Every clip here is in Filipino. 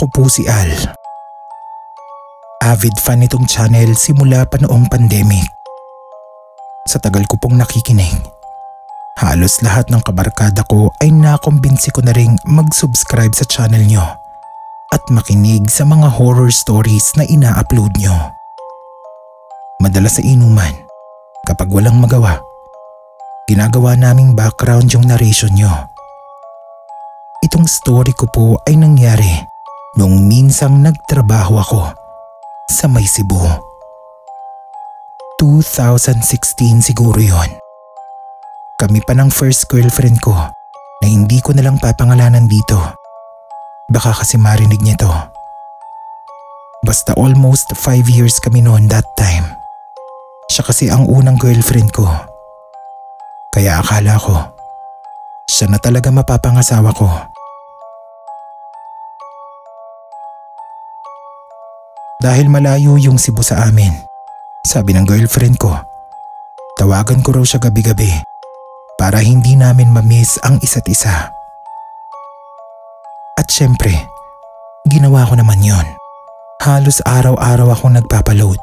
Ako po si Al. Avid fan itong channel simula pa noong pandemic. Sa tagal ko pong nakikinig, halos lahat ng kabarkada ko ay nakumbinsi ko na ring mag-subscribe sa channel nyo at makinig sa mga horror stories na ina-upload nyo. Madalas sa inuman, kapag walang magawa, ginagawa naming background yung narration nyo. Itong story ko po ay nangyari nung minsang nagtrabaho ako sa May Cebu. 2016 siguro yon. Kami pa ng first girlfriend ko na hindi ko nalang papangalanan dito. Baka kasi marinig niya to. Basta almost 5 years kami noon that time. Siya kasi ang unang girlfriend ko. Kaya akala ko, siya na talaga mapapangasawa ko. Dahil malayo yung Cebu sa amin, sabi ng girlfriend ko, tawagan ko raw siya gabi-gabi para hindi namin mamiss ang isa't isa. At syempre, ginawa ko naman yon. Halos araw-araw akong nagpapaload.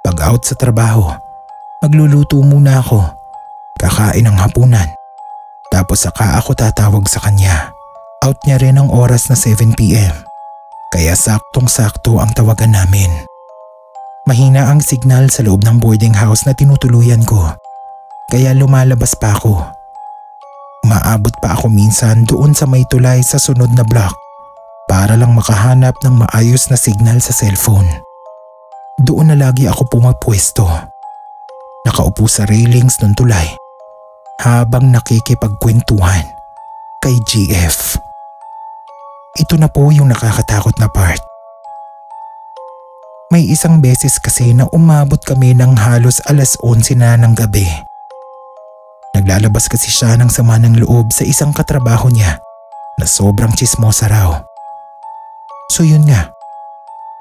Pag out sa trabaho, magluluto muna ako, kakain ng hapunan. Tapos saka ako tatawag sa kanya. Out niya rin ang oras na 7 PM. Kaya saktong-sakto ang tawagan namin. Mahina ang signal sa loob ng boarding house na tinutuluyan ko. Kaya lumalabas pa ako. Maabot pa ako minsan doon sa may tulay sa sunod na block para lang makahanap ng maayos na signal sa cellphone. Doon na lagi ako pumapwesto. Nakaupo sa railings ng tulay habang nakikipagkwentuhan kay GF. Ito na po yung nakakatakot na part. May isang beses kasi na umabot kami ng halos alas 11 na ng gabi. Naglalabas kasi siya ng sama ng loob sa isang katrabaho niya na sobrang tsismosa raw. So yun nga,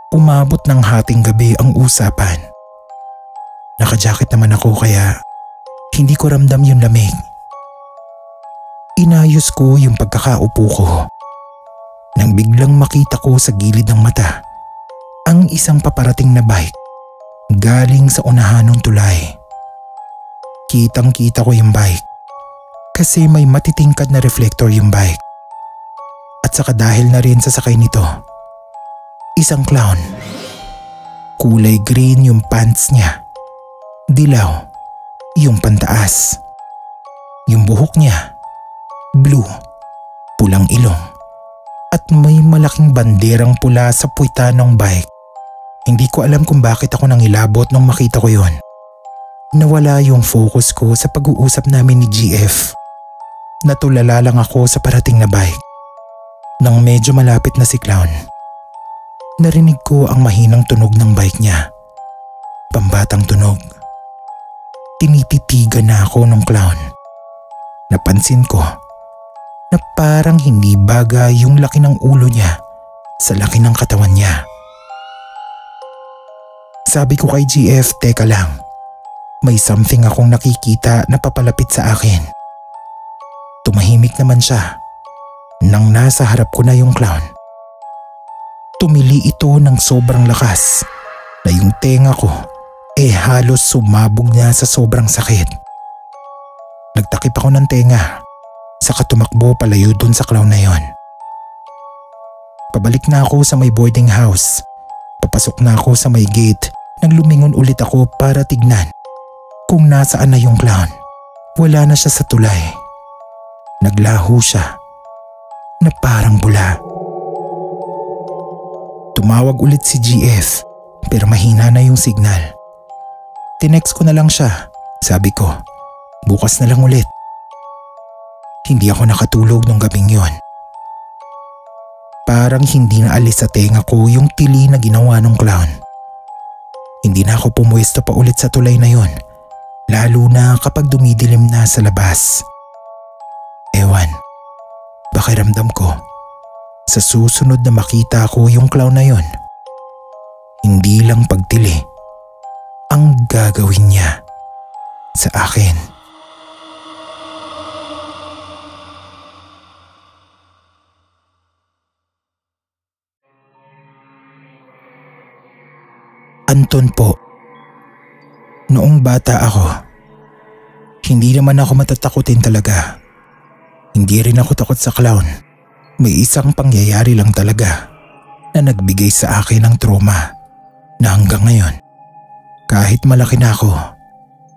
umabot ng hating gabi ang usapan. Nakajacket naman ako kaya hindi ko ramdam yung lamig. Inayos ko yung pagkakaupo ko nang biglang makita ko sa gilid ng mata ang isang paparating na bike galing sa unahan ng tulay. Kitang-kita ko yung bike kasi may matitingkad na reflector yung bike. At saka dahil na rin sa sakay nito, isang clown. Kulay green yung pants niya. Dilaw yung pantaas. Yung buhok niya, blue, pulang ilong, at may malaking banderang pula sa puwitan ng bike. Hindi ko alam kung bakit ako nangilabot nung makita ko yon. Nawala yung focus ko sa pag-uusap namin ni GF. Natulala lang ako sa parating na bike. Nang medyo malapit na si Clown, narinig ko ang mahinang tunog ng bike niya. Pambatang tunog. Tinititigan na ako ng clown. Napansin ko na parang hindi bagay yung laki ng ulo niya sa laki ng katawan niya. Sabi ko kay GF, teka lang, may something akong nakikita na papalapit sa akin. Tumahimik naman siya nang nasa harap ko na yung clown. Tumili ito ng sobrang lakas na yung tenga ko halos sumabog niya sa sobrang sakit. Nagtakip ako ng tenga, saka tumakbo palayo dun sa clown na yon. Pabalik na ako sa may boarding house. Papasok na ako sa may gate nang lumingon ulit ako para tignan kung nasaan na yung clown. Wala na siya sa tulay. Naglaho siya na parang bula. Tumawag ulit si GF pero mahina na yung signal. Tinext ko na lang siya, sabi ko, bukas na lang ulit. Hindi ako nakatulog nung gabing yon. Parang hindi na alis sa tenga ko yung tili na ginawa ng clown. Hindi na ako pumuesto pa ulit sa tulay na yon, lalo na kapag dumidilim na sa labas. Ewan, pakiramdam ko, sa susunod na makita ko yung clown na yon, hindi lang pagtili ang gagawin niya sa akin. Washington po. Noong bata ako, hindi naman ako matatakutin talaga. Hindi rin ako takot sa clown. May isang pangyayari lang talaga na nagbigay sa akin ng trauma na hanggang ngayon, kahit malaki na ako,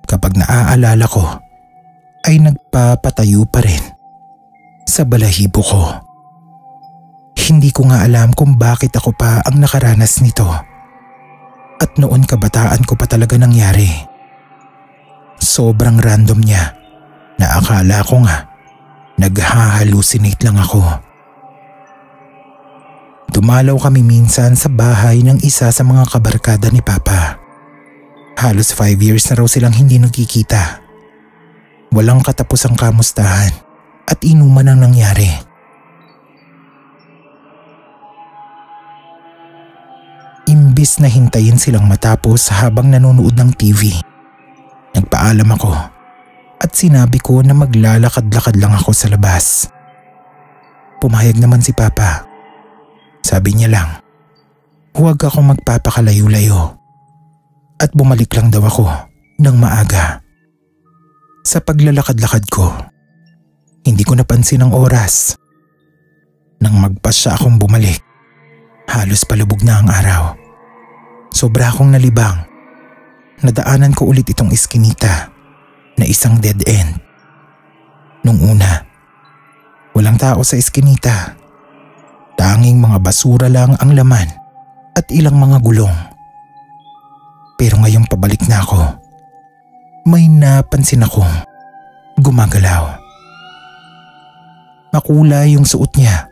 kapag naaalala ko ay nagpapatayo pa rin sa balahibo ko. Hindi ko nga alam kung bakit ako pa ang nakaranas nito. At noon kabataan ko pa talaga nangyari. Sobrang random niya na akala ko nga naghahalusinate lang ako. Dumalaw kami minsan sa bahay ng isa sa mga kabarkada ni Papa. Halos 5 years na raw silang hindi nagkikita. Walang katapusang kamustahan at inuman ang nangyari. Imbis na hintayin silang matapos habang nanonood ng TV, nagpaalam ako at sinabi ko na maglalakad-lakad lang ako sa labas. Pumayag naman si Papa. Sabi niya lang, huwag akong magpapakalayo-layo at bumalik lang daw ako ng maaga. Sa paglalakad-lakad ko, hindi ko napansin ang oras. Nang magpasya akong bumalik, halos palubog na ang araw. Sobra akong nalibang. Nadaanan ko ulit itong iskinita na isang dead end. Nung una, walang tao sa iskinita. Tanging mga basura lang ang laman at ilang mga gulong. Pero ngayong pabalik na ako, may napansin akong gumagalaw. Makulay yung suot niya.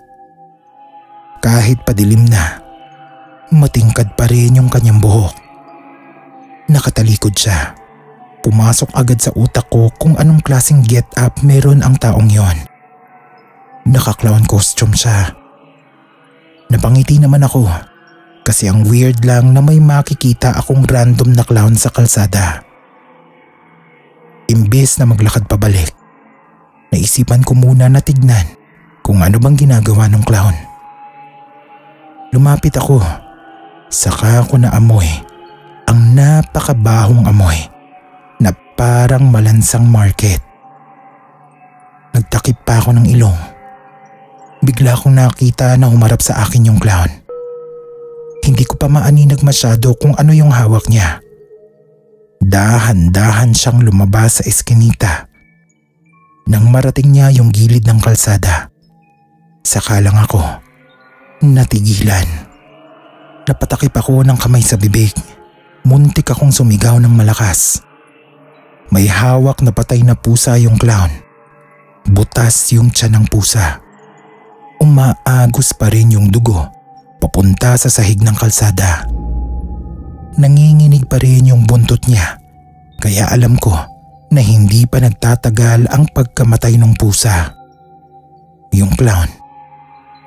Kahit padilim na, matingkad pa rin yung kanyang buhok. Nakatalikod siya. Pumasok agad sa utak ko kung anong klaseng get-up meron ang taong yon. Naka-clown costume siya. Napangiti naman ako. Kasi ang weird lang na may makikita akong random na clown sa kalsada. Imbes na maglakad pabalik, naisipan ko muna na tignan kung ano bang ginagawa ng clown. Lumapit ako, saka ako naamoy ang napakabahong amoy na parang malansang market. Nagtakip pa ako ng ilong. Bigla akong nakita na humarap sa akin yung clown. Hindi ko pa maaninag masyado kung ano yung hawak niya. Dahan-dahan siyang lumabas sa eskinita. Nang marating niya yung gilid ng kalsada, saka lang ako natigilan. Napatakip ako ng kamay sa bibig. Muntik akong sumigaw ng malakas. May hawak na patay na pusa yung clown. Butas yung tiyan ng pusa. Umaagos pa rin yung dugo papunta sa sahig ng kalsada. Nanginginig pa rin yung buntot niya, kaya alam ko na hindi pa nagtatagal ang pagkamatay ng pusa. Yung clown,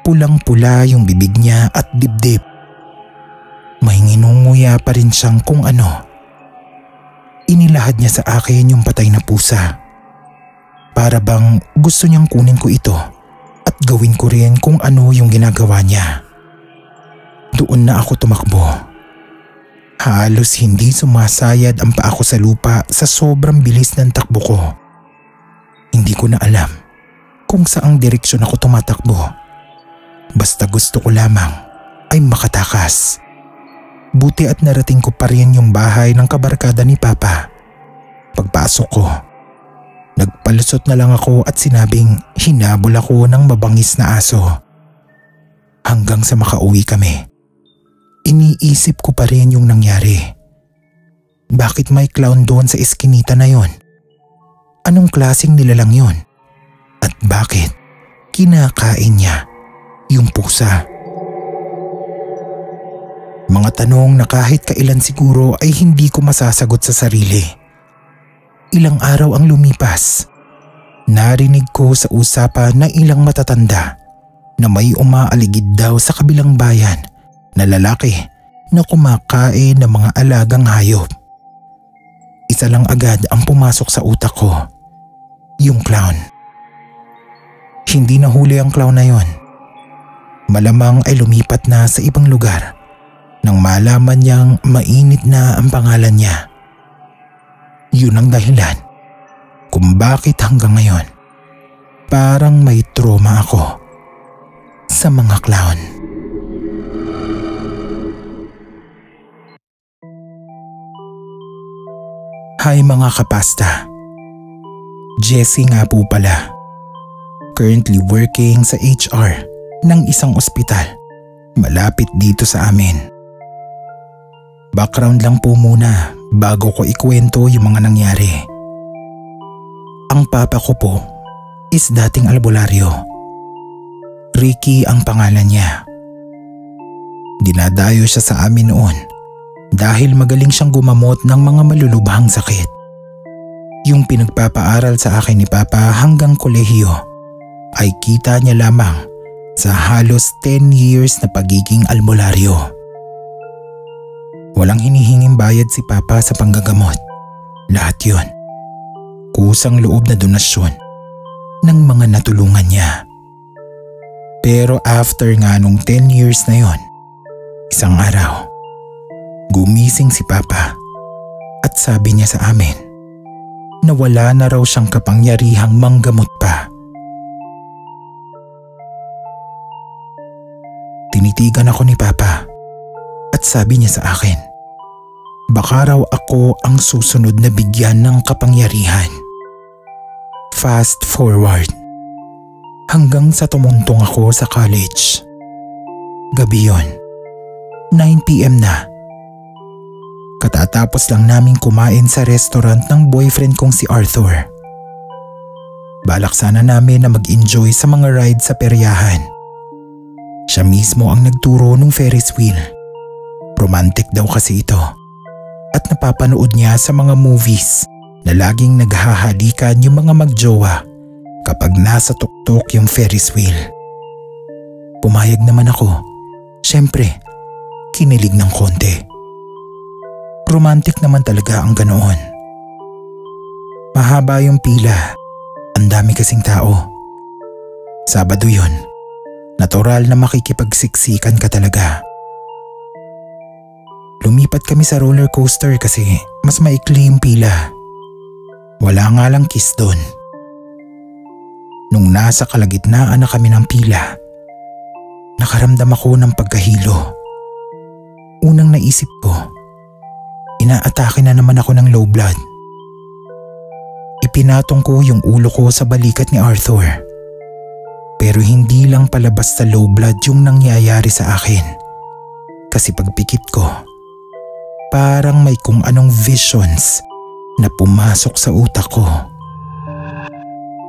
pulang-pula yung bibig niya at dibdib. May nginunguya pa rin siyang kung ano. Inilahad niya sa akin yung patay na pusa. Para bang gusto niyang kunin ko ito at gawin ko rin kung ano yung ginagawa niya. Doon na ako tumakbo. Halos hindi sumasayad ang paa ko sa lupa sa sobrang bilis ng takbo ko. Hindi ko na alam kung saang direksyon ako tumatakbo. Basta gusto ko lamang ay makatakas. Buti at narating ko pa rin yung bahay ng kabarkada ni Papa. Pagpasok ko, nagpalusot na lang ako at sinabing hinabol ako ng mabangis na aso. Hanggang sa makauwi kami. Iniisip ko pa rin yung nangyari. Bakit may clown doon sa eskinita na yon? Anong klaseng nilalang yon? At bakit kinakain niya yung pusa? Mga tanong na kahit kailan siguro ay hindi ko masasagot sa sarili. Ilang araw ang lumipas. Narinig ko sa usapan ng ilang matatanda na may umaaligid daw sa kabilang bayan na lalaki na kumakain ng mga alagang hayop. Isa lang agad ang pumasok sa utak ko, yung clown. Hindi nahuli ang clown na yon. Malamang ay lumipat na sa ibang lugar nang malaman niyang mainit na ang pangalan niya. Yun ang dahilan kung bakit hanggang ngayon parang may trauma ako sa mga clown. Hi mga kapasta, Jessie nga po pala. Currently working sa HR ng isang ospital malapit dito sa amin. Background lang po muna bago ko ikwento yung mga nangyari. Ang papa ko po is dating albularyo. Ricky ang pangalan niya. Dinadayo siya sa amin noon dahil magaling siyang gumamot ng mga malulubhang sakit. Yung pinagpapaaral sa akin ni Papa hanggang kolehiyo ay kita niya lamang sa halos 10 years na pagiging albularyo. Walang hinihinging bayad si Papa sa panggagamot. Lahat yun. Kusang loob na donasyon ng mga natulungan niya. Pero after nga nung 10 years na yon, isang araw, gumising si Papa at sabi niya sa amin na wala na raw siyang kapangyarihang manggamot pa. Tinitigan ako ni Papa. At sabi niya sa akin, baka raw ako ang susunod na bigyan ng kapangyarihan. Fast forward, hanggang sa tumuntong ako sa college. Gabi yon, 9 PM na. Katatapos lang naming kumain sa restaurant ng boyfriend kong si Arthur. Balak sana namin na mag-enjoy sa mga ride sa Peryahan. Siya mismo ang nagturo ng Ferris wheel. Romantic daw kasi ito at napapanood niya sa mga movies na laging naghahalikan yung mga magjowa kapag nasa tuktok yung Ferris wheel. Pumayag naman ako, syempre kinilig ng konti. Romantic naman talaga ang ganoon. Mahaba yung pila, ang dami kasing tao. Sabado yun, natural na makikipagsiksikan ka talaga. Lumipat kami sa roller coaster kasi mas maikli yung pila. Wala nga lang kiss doon. Nung nasa kalagitnaan na kami ng pila, nakaramdam ako ng pagkahilo. Unang naisip ko, inaatake na naman ako ng low blood. Ipinatong ko yung ulo ko sa balikat ni Arthur. Pero hindi lang pala basta low blood yung nangyayari sa akin. Kasi pagpikit ko, parang may kung anong visions na pumasok sa utak ko.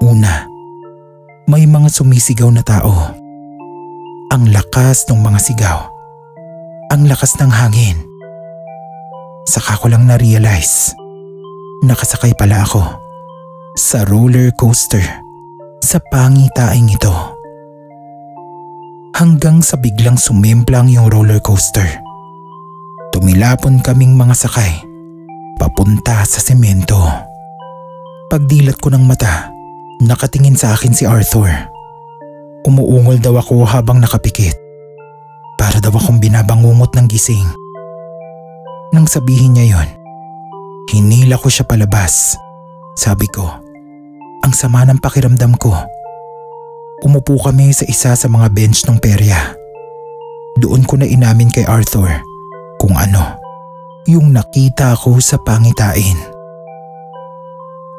Una, may mga sumisigaw na tao. Ang lakas ng mga sigaw. Ang lakas ng hangin. Saka ko lang na-realize. Nakasakay pala ako sa roller coaster sa pangitaing ito. Hanggang sa biglang sumimplang yung roller coaster. Tumilapon kaming mga sakay, papunta sa semento. Pagdilat ko ng mata, nakatingin sa akin si Arthur. Umuungol daw ako habang nakapikit. Para daw akong binabangungot ng gising. Nang sabihin niya yon, hinila ko siya palabas. Sabi ko, ang sama ng pakiramdam ko. Umupo kami sa isa sa mga bench ng perya. Doon ko na inamin kay Arthur kung ano yung nakita ko sa pangitain.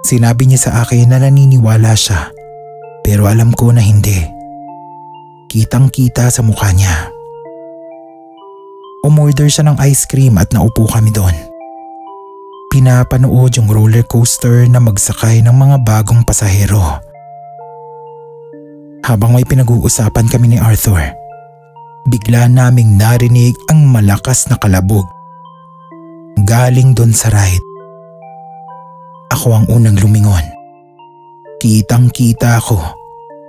Sinabi niya sa akin na naniniwala siya pero alam ko na hindi. Kitang kita sa mukha niya. Umorder siya ng ice cream at naupo kami doon. Pinapanood yung roller coaster na magsakay ng mga bagong pasahero. Habang may pinag-uusapan kami ni Arthur, bigla naming narinig ang malakas na kalabog. Galing doon sa ride. Ako ang unang lumingon. Kitang-kita ako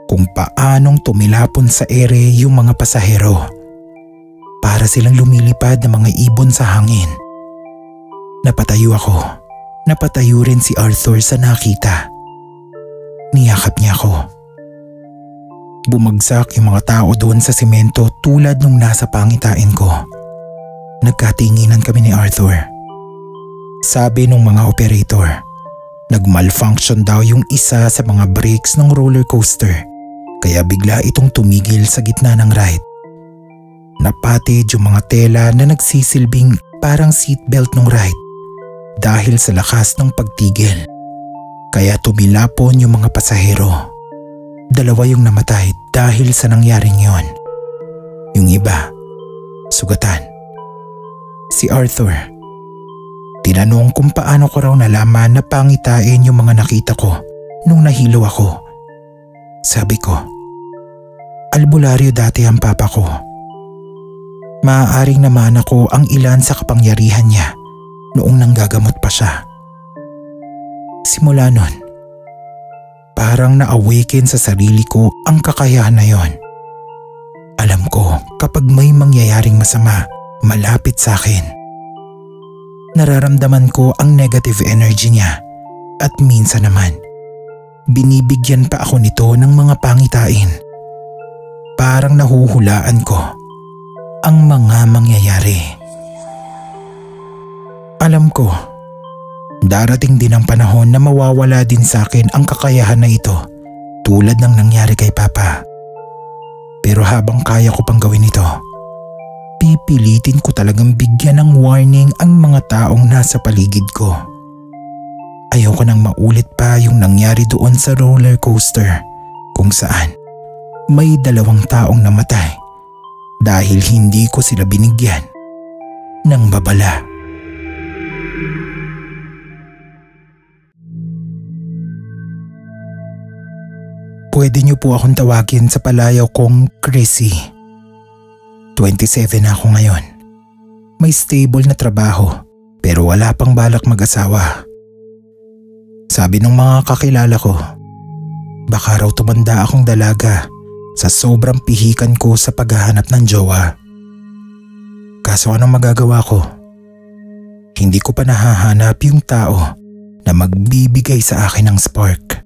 kung paanong tumilapon sa ere yung mga pasahero. Para silang lumilipad ng mga ibon sa hangin. Napatayo ako. Napatayo rin si Arthur sa nakita. Niyakap niya ako. Bumagsak yung mga tao doon sa semento tulad nung nasa pangitain ko. Nagkatinginan kami ni Arthur. Sabi nung mga operator, nagmalfunction daw yung isa sa mga brakes ng roller coaster kaya bigla itong tumigil sa gitna ng ride. Napatid yung mga tela na nagsisilbing parang seatbelt ng ride dahil sa lakas ng pagtigil. Kaya tumilapon yung mga pasahero. Dalawa yung namatay dahil sa nangyaring yon. Yung iba, sugatan. Si Arthur, tinanong kung paano ko raw nalaman na pangitain yung mga nakita ko nung nahilo ako. Sabi ko, albularyo dati ang papa ko. Maaaring naman ako ang ilan sa kapangyarihan niya noong nanggagamot pa siya. Simula nun, parang na-awaken sa sarili ko ang kakayahan na yon. Alam ko kapag may mangyayaring masama malapit sa akin, nararamdaman ko ang negative energy niya at minsan naman, binibigyan pa ako nito ng mga pangitain. Parang nahuhulaan ko ang mga mangyayari. Alam ko, darating din ang panahon na mawawala din sa akin ang kakayahan na ito tulad ng nangyari kay Papa. Pero habang kaya ko pang gawin ito, pipilitin ko talagang bigyan ng warning ang mga taong nasa paligid ko. Ayaw ko nang maulit pa yung nangyari doon sa roller coaster kung saan may dalawang taong namatay dahil hindi ko sila binigyan ng babala. Pwede niyo po akong tawagin sa palayaw kong Chrissy. 27 ako ngayon. May stable na trabaho pero wala pang balak mag-asawa. Sabi ng mga kakilala ko, baka raw tumanda akong dalaga sa sobrang pihikan ko sa paghahanap ng jowa. Kaso anong magagawa ko? Hindi ko pa nahahanap yung tao na magbibigay sa akin ng spark.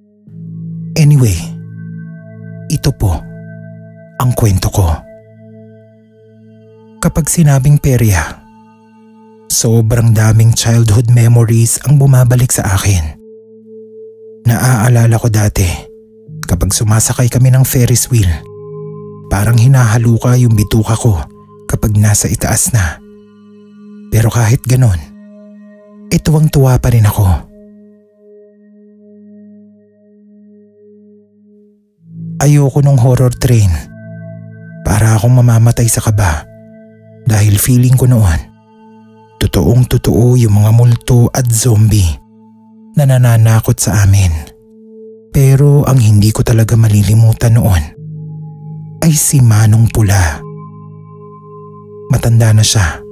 Anyway, ito po ang kwento ko. Kapag sinabing perya, sobrang daming childhood memories ang bumabalik sa akin. Naaalala ko dati, kapag sumasakay kami ng Ferris wheel, parang hinahaluka yung bituka ko kapag nasa itaas na. Pero kahit ganon, tuwang-tuwa pa rin ako. Ayoko nung horror train. Para akong mamamatay sa kaba dahil feeling ko noon, totoong totoo yung mga multo at zombie na nananakot sa amin. Pero ang hindi ko talaga malilimutan noon ay si Manong Pula. Matanda na siya.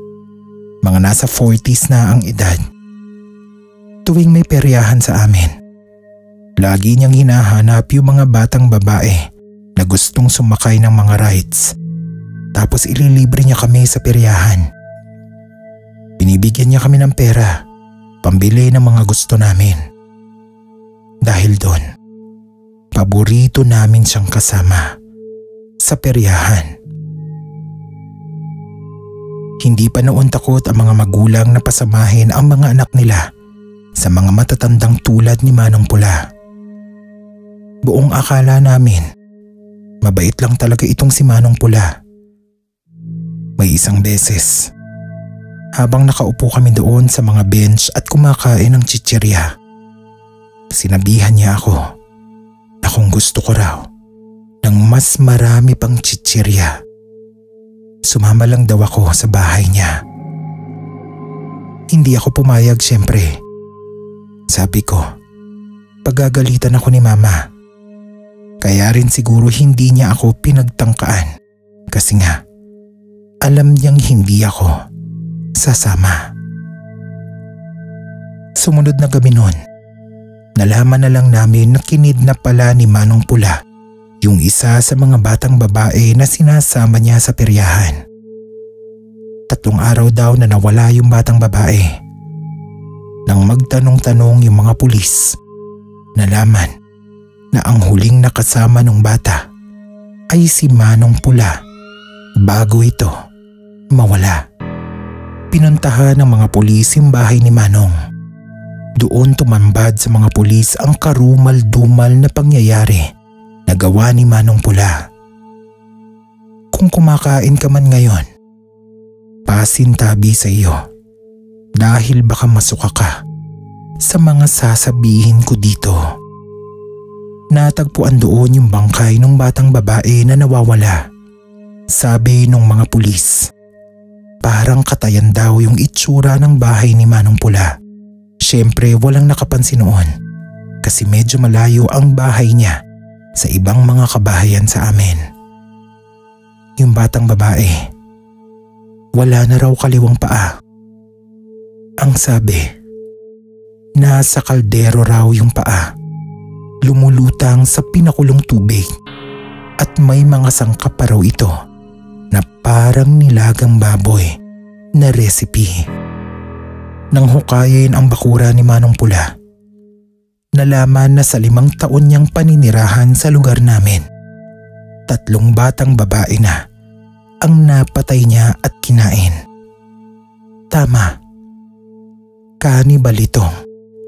Mga nasa 40s na ang edad. Tuwing may peryahan sa amin, lagi niyang hinahanap yung mga batang babae na gustong sumakay ng mga rides. Tapos ililibre niya kami sa peryahan. Binibigyan niya kami ng pera, pambili ng mga gusto namin. Dahil doon, paborito namin siyang kasama sa peryahan. Hindi pa noon takot ang mga magulang na pasamahin ang mga anak nila sa mga matatandang tulad ni Manong Pula. Buong akala namin, mabait lang talaga itong si Manong Pula. May isang beses, habang nakaupo kami doon sa mga bench at kumakain ng chichirya, sinabihan niya ako na kung gusto ko raw ng mas marami pang chichirya, sumama lang daw ako sa bahay niya. Hindi ako pumayag siyempre. Sabi ko, pagagalitan ako ni Mama. Kaya rin siguro hindi niya ako pinagtangkaan kasi nga alam niyang hindi ako sasama. Sumunod na gabi noon, nalaman na lang namin na kinidnap pala ni Manong Pula yung isa sa mga batang babae na sinasama niya sa peryahan. 3 araw daw na nawala yung batang babae. Nang magtanong-tanong yung mga pulis, nalaman na ang huling nakasama ng bata ay si Manong Pula bago ito mawala. pinuntahan ng mga pulis yung bahay ni Manong. Doon tumambad sa mga pulis ang karumal-dumal na pangyayari na gawa ni Manong Pula. Kung kumakain ka man ngayon, pasintabi sa iyo dahil baka masuka ka sa mga sasabihin ko dito. Natagpuan doon yung bangkay ng batang babae na nawawala. Sabi ng mga pulis, parang katayan daw yung itsura ng bahay ni Manong Pula. Siyempre walang nakapansin noon kasi medyo malayo ang bahay niya sa ibang mga kabahayan sa amin. Yung batang babae, wala na raw kaliwang paa. Ang sabi, nasa kaldero raw yung paa, lumulutang sa pinakulong tubig at may mga sangkap pa raw ito na parang nilagang baboy na recipe. Nang hukayin ang bakura ni Manong Pula, nalaman na sa 5 taon niyang paninirahan sa lugar namin, 3 batang babae na ang napatay niya at kinain. Tama, kanibal itong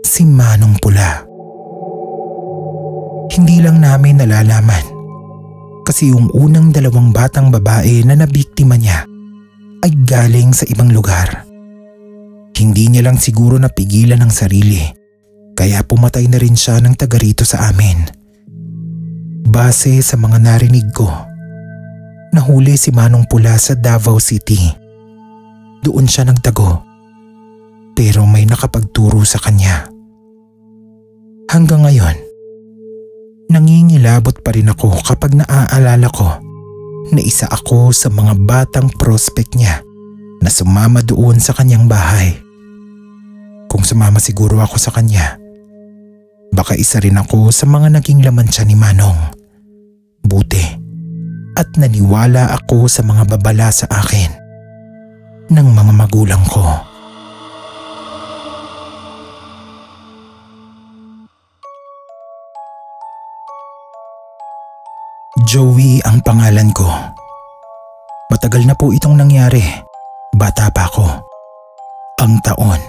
si Manong Pula. Hindi lang namin nalalaman kasi yung unang 2 batang babae na nabiktima niya ay galing sa ibang lugar. Hindi niya lang siguro napigilan ang sarili kaya pumatay na rin siya ng taga rito sa amin. Base sa mga narinig ko, nahuli si Manong Pula sa Davao City. Doon siya nagtago, pero may nakapagturo sa kanya. Hanggang ngayon, nangingilabot pa rin ako kapag naaalala ko na isa ako sa mga batang prospect niya na sumama doon sa kanyang bahay. Kung sumama siguro ako sa kanya, baka isa rin ako sa mga naging laman siya ni Manong. Buti at naniwala ako sa mga babala sa akin ng mga magulang ko. Joey ang pangalan ko. Matagal na po itong nangyari. Bata pa ako. Ang taon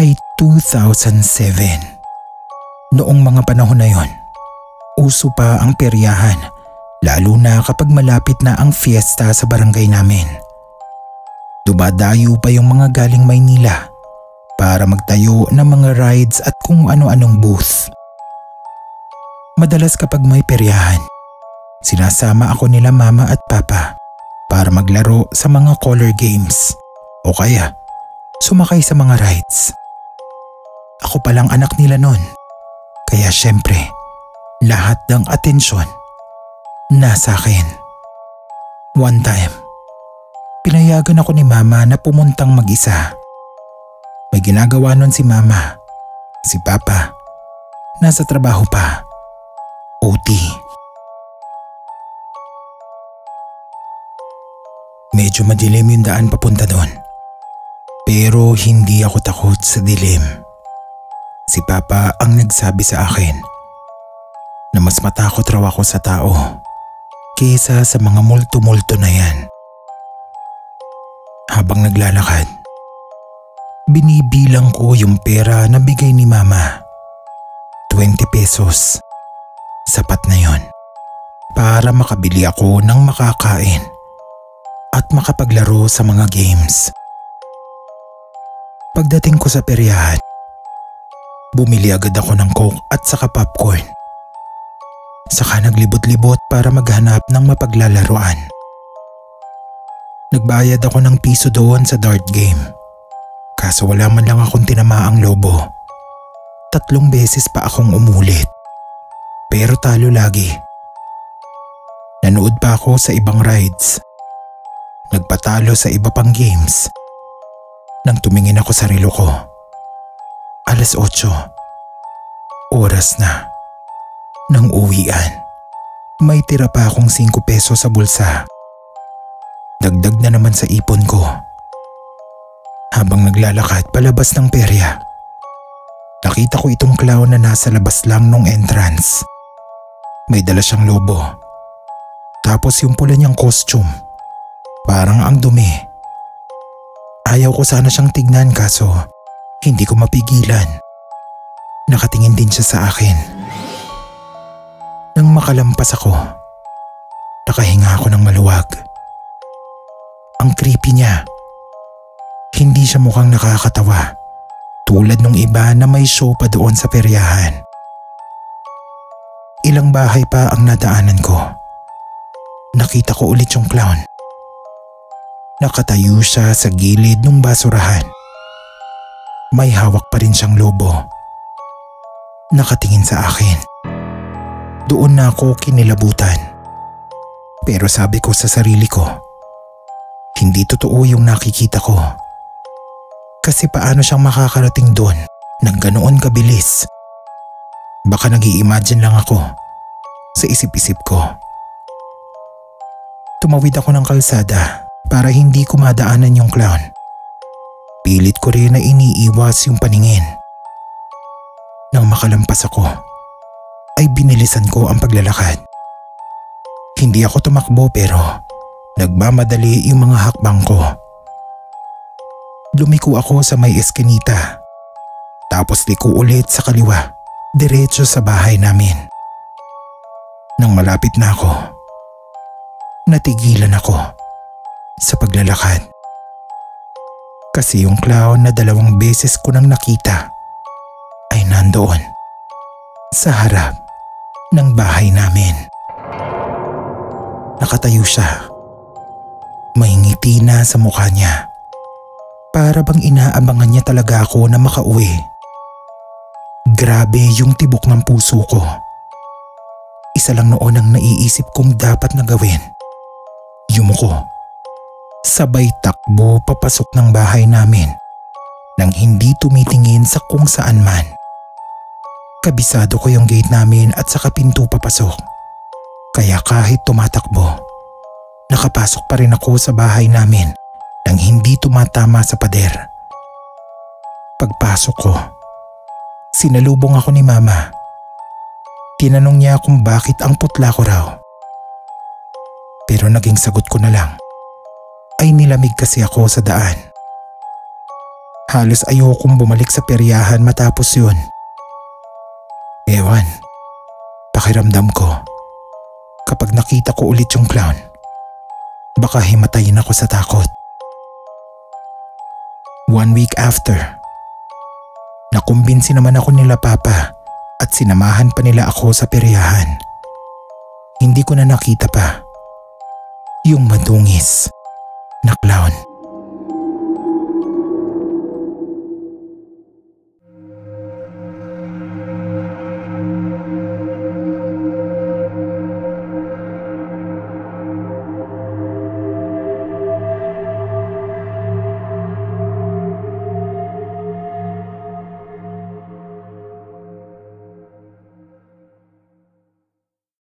ay 2007. Noong mga panahon na yon, uso pa ang peryahan, lalo na kapag malapit na ang fiesta sa barangay namin. Dumadayo pa yung mga galing Maynila para magtayo ng mga rides at kung ano-anong booth. Madalas kapag may peryahan, sinasama ako nila mama at papa para maglaro sa mga color games o kaya sumakay sa mga rides. Ako palang anak nila noon, kaya syempre lahat ng atensyon nasa akin. One time, pinayagan ako ni mama na pumuntang mag-isa. May ginagawa noon si mama, si papa, nasa trabaho pa. OT. Medyo madilim yung daan papunta doon, pero hindi ako takot sa dilim. Si papa ang nagsabi sa akin na mas matakot raw ako sa tao kaysa sa mga multo-multo na yan. Habang naglalakad, binibilang ko yung pera na bigay ni mama. 20 pesos. Sapat na yon para makabili ako ng makakain at makapaglaro sa mga games. Pagdating ko sa peryahan, bumili agad ako ng coke at saka popcorn. Saka naglibot-libot para maghanap ng mapaglalaroan. Nagbayad ako ng piso doon sa dart game, kaso wala man lang akong tinamaang lobo. 3 beses pa akong umulit, pero talo lagi. Nanood pa ako sa ibang rides. Nagpatalo sa iba pang games. Nang tumingin ako sa relo ko, 8:00. Oras na. Nang uwian, may tira pa akong 5 peso sa bulsa. Dagdag na naman sa ipon ko. Habang naglalakad palabas ng perya, nakita ko itong clown na nasa labas lang nung entrance. May dala siyang lobo. Tapos yung pula niyang costume, parang ang dumi. Ayaw ko sana siyang tignan kaso hindi ko mapigilan. Nakatingin din siya sa akin. Nang makalampas ako, nakahinga ako ng maluwag. Ang creepy niya. Hindi siya mukhang nakakatawa tulad nung iba na may show pa doon sa peryahan. Ilang bahay pa ang nadaanan ko. Nakita ko ulit yung clown. Nakatayo siya sa gilid ng basurahan. May hawak pa rin siyang lobo. Nakatingin sa akin. Doon na ako kinilabutan. Pero sabi ko sa sarili ko, hindi totoo yung nakikita ko. Kasi paano siyang makakarating doon ng ganoon kabilis? Baka nag-i-imagine lang ako sa isip-isip ko. Tumawid ako ng kalsada para hindi ko madaanan yung clown. Pilit ko rin na iniiwas yung paningin. Nang makalampas ako, ay binilisan ko ang paglalakad. Hindi ako tumakbo pero nagmamadali yung mga hakbang ko. Lumiko ako sa may eskinita. Tapos liko ulit sa kaliwa. Diretso sa bahay namin. Nang malapit na ako, natigilan ako sa paglalakad. Kasi yung clown na dalawang beses ko nang nakita ay nandoon sa harap ng bahay namin. Nakatayo siya. May ngiti na sa mukha niya. Para bang inaabangan niya talaga ako na makauwi. Grabe yung tibok ng puso ko. Isa lang noon ang naiisip kong dapat na gawin. Yumuko. Sabay takbo papasok ng bahay namin nang hindi tumitingin sa kung saan man. Kabisado ko yung gate namin at saka pinto papasok. Kaya kahit tumatakbo, nakapasok pa rin ako sa bahay namin nang hindi tumatama sa pader. Pagpasok ko, sinalubong ako ni Mama. Tinanong niya kung bakit ang putla ko raw. Pero naging sagot ko na lang. Ay nilamig kasi ako sa daan. Halos ayokong bumalik sa peryahan matapos yun. Ewan, pakiramdam ko. Kapag nakita ko ulit yung clown, baka himatayin ako sa takot. 1 week after, nakumbinsi naman ako nila Papa at sinamahan pa nila ako sa peryahan. Hindi ko na nakita pa yung madungis